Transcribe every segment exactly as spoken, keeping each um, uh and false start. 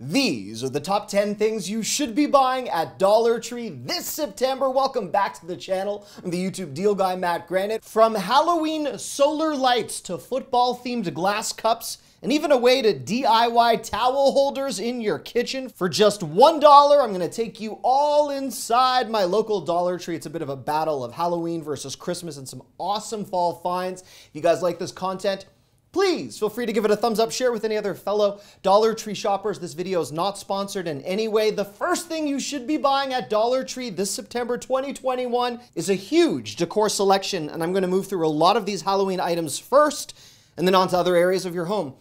These are the top ten things you should be buying at Dollar Tree this September. Welcome back to the channel. I'm the YouTube deal guy, Matt Granite. From Halloween solar lights to football-themed glass cups, and even a way to D I Y towel holders in your kitchen. For just one dollar, I'm gonna take you all inside my local Dollar Tree. It's a bit of a battle of Halloween versus Christmas and some awesome fall finds. If you guys like this content, please feel free to give it a thumbs up, share it with any other fellow Dollar Tree shoppers. This video is not sponsored in any way. The first thing you should be buying at Dollar Tree this September twenty twenty-one is a huge decor selection, and I'm gonna move through a lot of these Halloween items first, and then on to other areas of your home.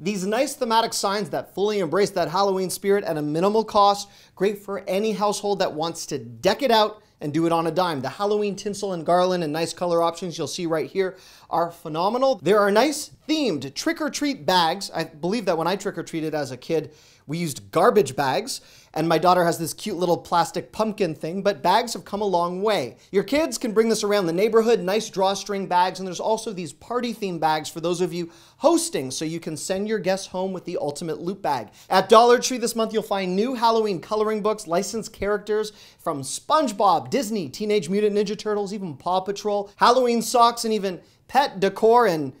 These nice thematic signs that fully embrace that Halloween spirit at a minimal cost, great for any household that wants to deck it out and do it on a dime. The Halloween tinsel and garland and nice color options you'll see right here are phenomenal. There are nice themed trick-or-treat bags. I believe that when I trick-or-treated as a kid, we used garbage bags, and my daughter has this cute little plastic pumpkin thing, but bags have come a long way. Your kids can bring this around the neighborhood, nice drawstring bags, and there's also these party-themed bags for those of you hosting, so you can send your guests home with the ultimate loot bag. At Dollar Tree this month, you'll find new Halloween coloring books, licensed characters from SpongeBob, Disney, Teenage Mutant Ninja Turtles, even Paw Patrol, Halloween socks, and even pet decor and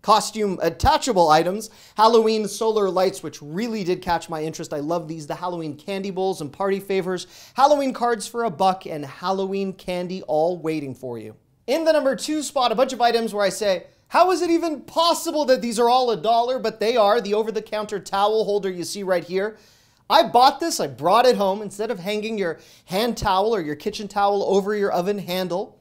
costume attachable items, Halloween solar lights, which really did catch my interest. I love these, the Halloween candy bowls and party favors, Halloween cards for a buck, and Halloween candy all waiting for you. In the number two spot, a bunch of items where I say, how is it even possible that these are all a dollar? But they are. The over-the-counter towel holder you see right here. I bought this, I brought it home. Instead of hanging your hand towel or your kitchen towel over your oven handle,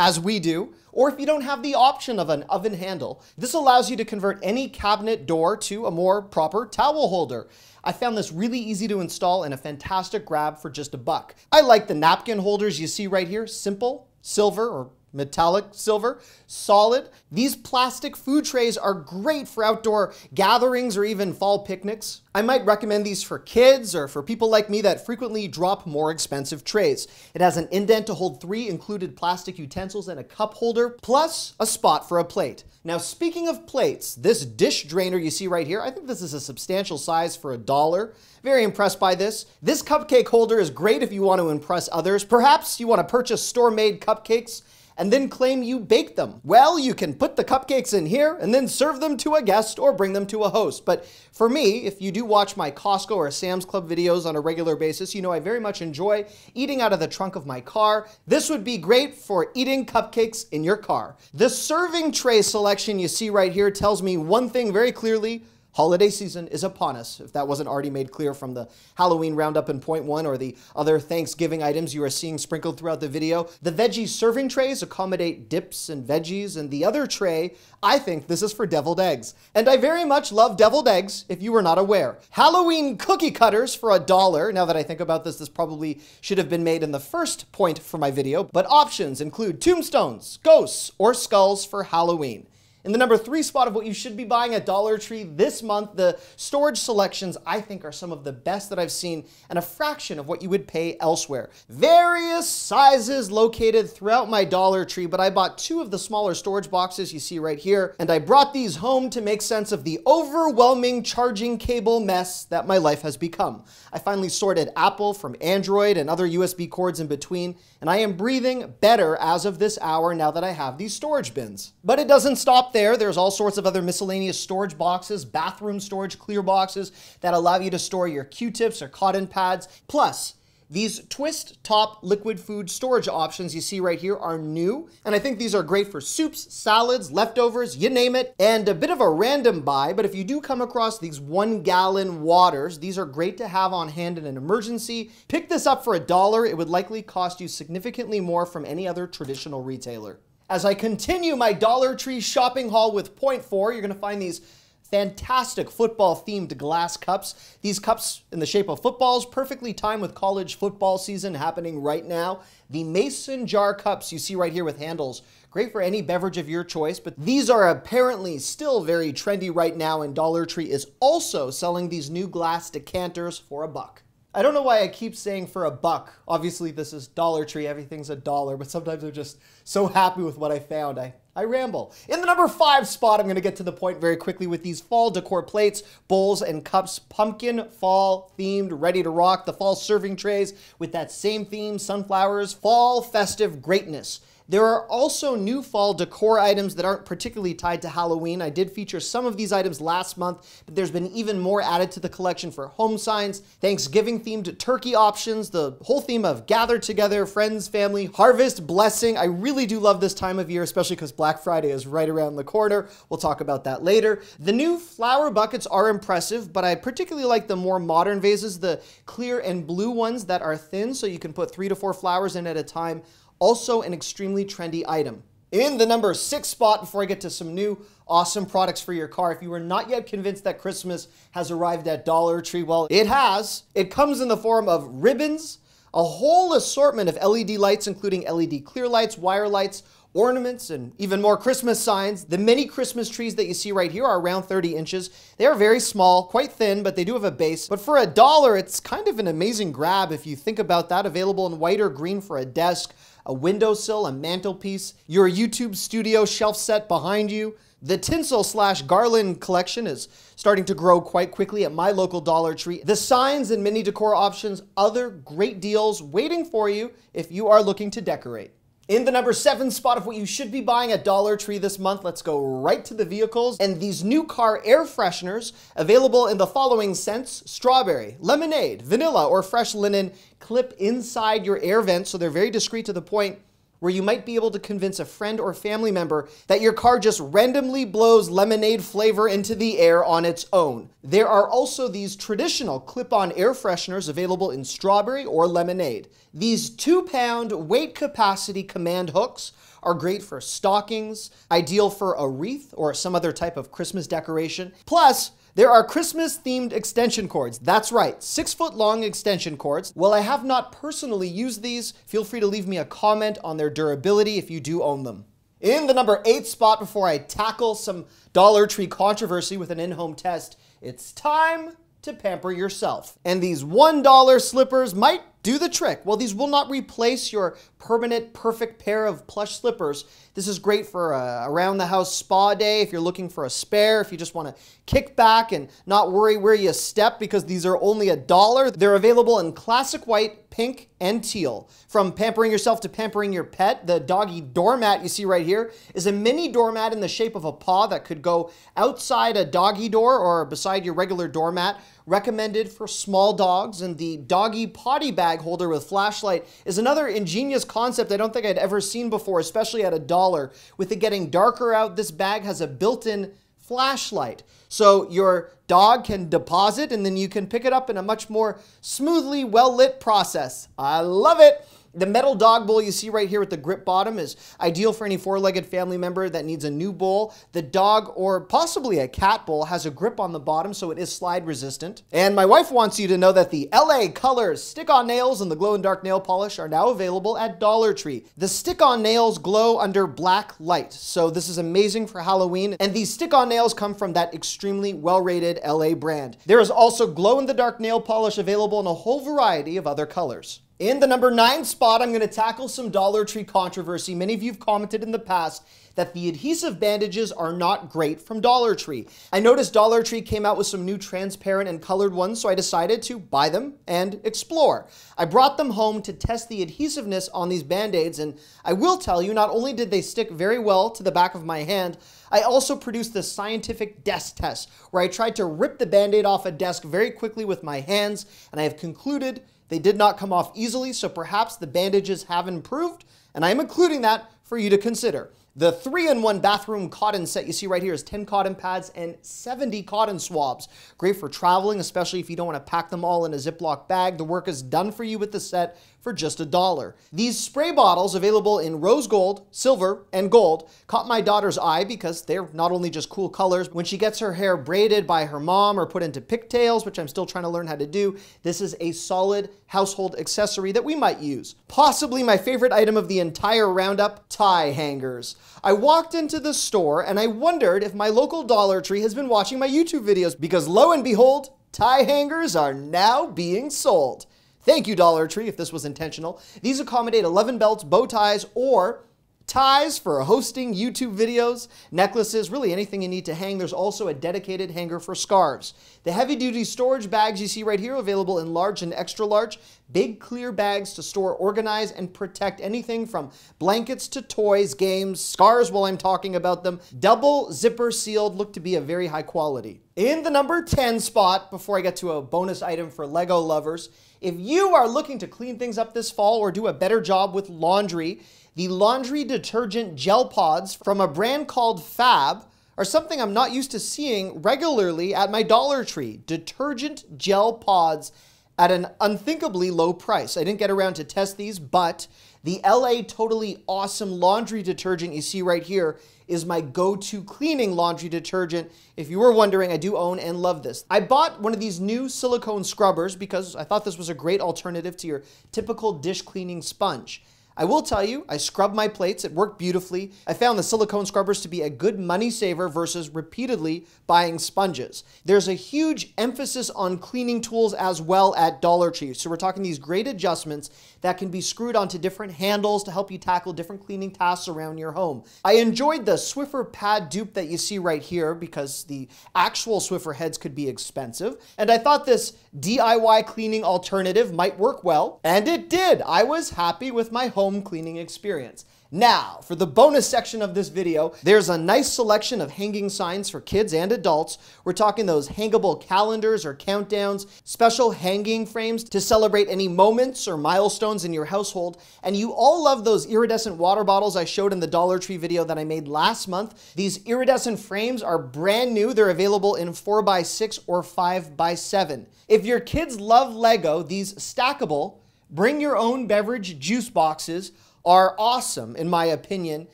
as we do, or if you don't have the option of an oven handle, this allows you to convert any cabinet door to a more proper towel holder. I found this really easy to install and a fantastic grab for just a buck. I like the napkin holders you see right here, simple, silver or metallic silver, solid. These plastic food trays are great for outdoor gatherings or even fall picnics. I might recommend these for kids or for people like me that frequently drop more expensive trays. It has an indent to hold three included plastic utensils and a cup holder, plus a spot for a plate. Now, speaking of plates, this dish drainer you see right here, I think this is a substantial size for a dollar. Very impressed by this. This cupcake holder is great if you want to impress others. Perhaps you want to purchase store-made cupcakes and then claim you baked them. Well, you can put the cupcakes in here and then serve them to a guest or bring them to a host. But for me, if you do watch my Costco or Sam's Club videos on a regular basis, you know I very much enjoy eating out of the trunk of my car. This would be great for eating cupcakes in your car. The serving tray selection you see right here tells me one thing very clearly: holiday season is upon us, if that wasn't already made clear from the Halloween roundup in point one or the other Thanksgiving items you are seeing sprinkled throughout the video. The veggie serving trays accommodate dips and veggies, and the other tray, I think this is for deviled eggs. And I very much love deviled eggs, if you were not aware. Halloween cookie cutters for a dollar. Now that I think about this, this probably should have been made in the first point for my video, but options include tombstones, ghosts, or skulls for Halloween. In the number three spot of what you should be buying at Dollar Tree this month, the storage selections I think are some of the best that I've seen and a fraction of what you would pay elsewhere. Various sizes located throughout my Dollar Tree, but I bought two of the smaller storage boxes you see right here, and I brought these home to make sense of the overwhelming charging cable mess that my life has become. I finally sorted Apple from Android and other U S B cords in between, and I am breathing better as of this hour now that I have these storage bins. But it doesn't stop there. There's all sorts of other miscellaneous storage boxes, bathroom storage clear boxes that allow you to store your Q-tips or cotton pads. Plus, these twist top liquid food storage options you see right here are new, and I think these are great for soups, salads, leftovers, you name it. And a bit of a random buy, but if you do come across these one gallon waters, these are great to have on hand in an emergency. Pick this up for a dollar. It would likely cost you significantly more from any other traditional retailer. As I continue my Dollar Tree shopping haul with point four, you're gonna find these fantastic football-themed glass cups. These cups in the shape of footballs, perfectly timed with college football season happening right now. The mason jar cups you see right here with handles, great for any beverage of your choice, but these are apparently still very trendy right now, and Dollar Tree is also selling these new glass decanters for a buck. I don't know why I keep saying for a buck. Obviously, this is Dollar Tree, everything's a dollar, but sometimes I'm just so happy with what I found. I, I ramble. In the number five spot, I'm going to get to the point very quickly with these fall decor plates, bowls, and cups. Pumpkin, fall themed, ready to rock. The fall serving trays with that same theme, sunflowers, fall festive greatness. There are also new fall decor items that aren't particularly tied to Halloween. I did feature some of these items last month, but there's been even more added to the collection for home signs, Thanksgiving themed turkey options, the whole theme of gather together, friends, family, harvest, blessing. I really do love this time of year, especially because Black Friday is right around the corner. We'll talk about that later. The new flower buckets are impressive, but I particularly like the more modern vases, the clear and blue ones that are thin, so you can put three to four flowers in at a time. Also an extremely trendy item. In the number six spot, before I get to some new awesome products for your car, if you are not yet convinced that Christmas has arrived at Dollar Tree, well, it has. It comes in the form of ribbons, a whole assortment of L E D lights, including L E D clear lights, wire lights, ornaments, and even more Christmas signs. The mini Christmas trees that you see right here are around thirty inches. They are very small, quite thin, but they do have a base. But for a dollar, it's kind of an amazing grab if you think about that. Available in white or green for a desk, a windowsill, a mantelpiece, your YouTube studio shelf set behind you. The tinsel slash garland collection is starting to grow quite quickly at my local Dollar Tree. The signs and mini decor options, other great deals waiting for you if you are looking to decorate. In the number seven spot of what you should be buying at Dollar Tree this month, let's go right to the vehicles and these new car air fresheners available in the following scents: strawberry, lemonade, vanilla, or fresh linen. Clip inside your air vent, so they're very discreet to the point where you might be able to convince a friend or family member that your car just randomly blows lemonade flavor into the air on its own. There are also these traditional clip-on air fresheners available in strawberry or lemonade. These two-pound weight capacity command hooks are great for stockings, ideal for a wreath or some other type of Christmas decoration. Plus, there are Christmas-themed extension cords. That's right, six-foot-long extension cords. While I have not personally used these, feel free to leave me a comment on their durability if you do own them. In the number eight spot, before I tackle some Dollar Tree controversy with an in-home test, it's time to pamper yourself. And these one dollar slippers might do the trick. Well, these will not replace your permanent perfect pair of plush slippers. This is great for a around the house spa day, if you're looking for a spare, if you just want to kick back and not worry where you step, because these are only a dollar. They're available in classic white, pink, and teal. From pampering yourself to pampering your pet, the doggy doormat you see right here is a mini doormat in the shape of a paw that could go outside a doggy door or beside your regular doormat. Recommended for small dogs. And the doggy potty bag holder with flashlight is another ingenious concept I don't think I'd ever seen before, especially at a dollar. With it getting darker out, this bag has a built-in flashlight, so your dog can deposit and then you can pick it up in a much more smoothly well-lit process. I love it. The metal dog bowl you see right here with the grip bottom is ideal for any four-legged family member that needs a new bowl. The dog or possibly a cat bowl has a grip on the bottom, so it is slide resistant. And my wife wants you to know that the L A Colors stick-on nails and the glow-in-dark nail polish are now available at Dollar Tree. The stick-on nails glow under black light, so this is amazing for Halloween. And these stick-on nails come from that extremely well-rated L A brand. There is also glow-in-the-dark nail polish available in a whole variety of other colors. In the number nine spot, I'm going to tackle some Dollar Tree controversy. Many of you have commented in the past that the adhesive bandages are not great from Dollar Tree. I noticed Dollar Tree came out with some new transparent and colored ones, so I decided to buy them and explore. I brought them home to test the adhesiveness on these Band-Aids, and I will tell you, not only did they stick very well to the back of my hand, I also produced the scientific desk test, where I tried to rip the Band-Aid off a desk very quickly with my hands, and I have concluded they did not come off easily, so perhaps the bandages have improved, and I am including that for you to consider. The three in one bathroom cotton set you see right here is ten cotton pads and seventy cotton swabs. Great for traveling, especially if you don't want to pack them all in a Ziploc bag. The work is done for you with the set for just a dollar. These spray bottles, available in rose gold, silver, and gold, caught my daughter's eye because they're not only just cool colors. When she gets her hair braided by her mom or put into pigtails, which I'm still trying to learn how to do, this is a solid household accessory that we might use. Possibly my favorite item of the entire roundup, tie hangers. I walked into the store and I wondered if my local Dollar Tree has been watching my YouTube videos, because lo and behold, tie hangers are now being sold. Thank you, Dollar Tree, if this was intentional. These accommodate eleven belts, bow ties, or ties for hosting YouTube videos, necklaces, really anything you need to hang. There's also a dedicated hanger for scarves. The heavy-duty storage bags you see right here, available in large and extra large, big clear bags to store, organize, and protect anything from blankets to toys, games, scarves while I'm talking about them. Double zipper sealed, look to be a very high quality. In the number ten spot, before I get to a bonus item for Lego lovers, if you are looking to clean things up this fall or do a better job with laundry, the laundry detergent gel pods from a brand called Fab are something I'm not used to seeing regularly at my Dollar Tree. Detergent gel pods at an unthinkably low price. I didn't get around to test these, but the L A Totally Awesome laundry detergent you see right here is my go-to cleaning laundry detergent. If you were wondering, I do own and love this. I bought one of these new silicone scrubbers because I thought this was a great alternative to your typical dish cleaning sponge. I will tell you, I scrubbed my plates, it worked beautifully. I found the silicone scrubbers to be a good money saver versus repeatedly buying sponges. There's a huge emphasis on cleaning tools as well at Dollar Tree. So we're talking these great adjustments that can be screwed onto different handles to help you tackle different cleaning tasks around your home. I enjoyed the Swiffer pad dupe that you see right here because the actual Swiffer heads could be expensive. And I thought this D I Y cleaning alternative might work well, and it did. I was happy with my home cleaning experience. Now, for the bonus section of this video, there's a nice selection of hanging signs for kids and adults. We're talking those hangable calendars or countdowns, special hanging frames to celebrate any moments or milestones in your household. And you all love those iridescent water bottles I showed in the Dollar Tree video that I made last month. These iridescent frames are brand new. They're available in four by six or five by seven. If your kids love Lego, these stackable bring your own beverage juice boxes are awesome, in my opinion.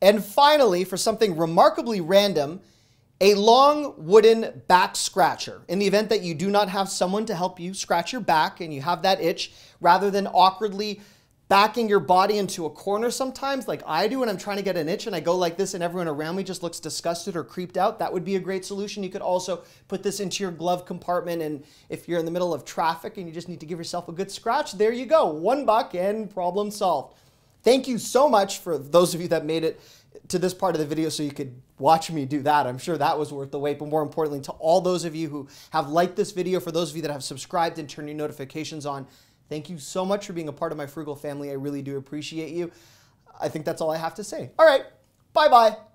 And finally, for something remarkably random, a long wooden back scratcher. In the event that you do not have someone to help you scratch your back and you have that itch, rather than awkwardly backing your body into a corner sometimes, like I do when I'm trying to get an itch and I go like this and everyone around me just looks disgusted or creeped out, that would be a great solution. You could also put this into your glove compartment, and if you're in the middle of traffic and you just need to give yourself a good scratch, there you go, one buck and problem solved. Thank you so much for those of you that made it to this part of the video so you could watch me do that. I'm sure that was worth the wait, but more importantly, to all those of you who have liked this video, for those of you that have subscribed and turned your notifications on, thank you so much for being a part of my frugal family. I really do appreciate you. I think that's all I have to say. All right, bye-bye.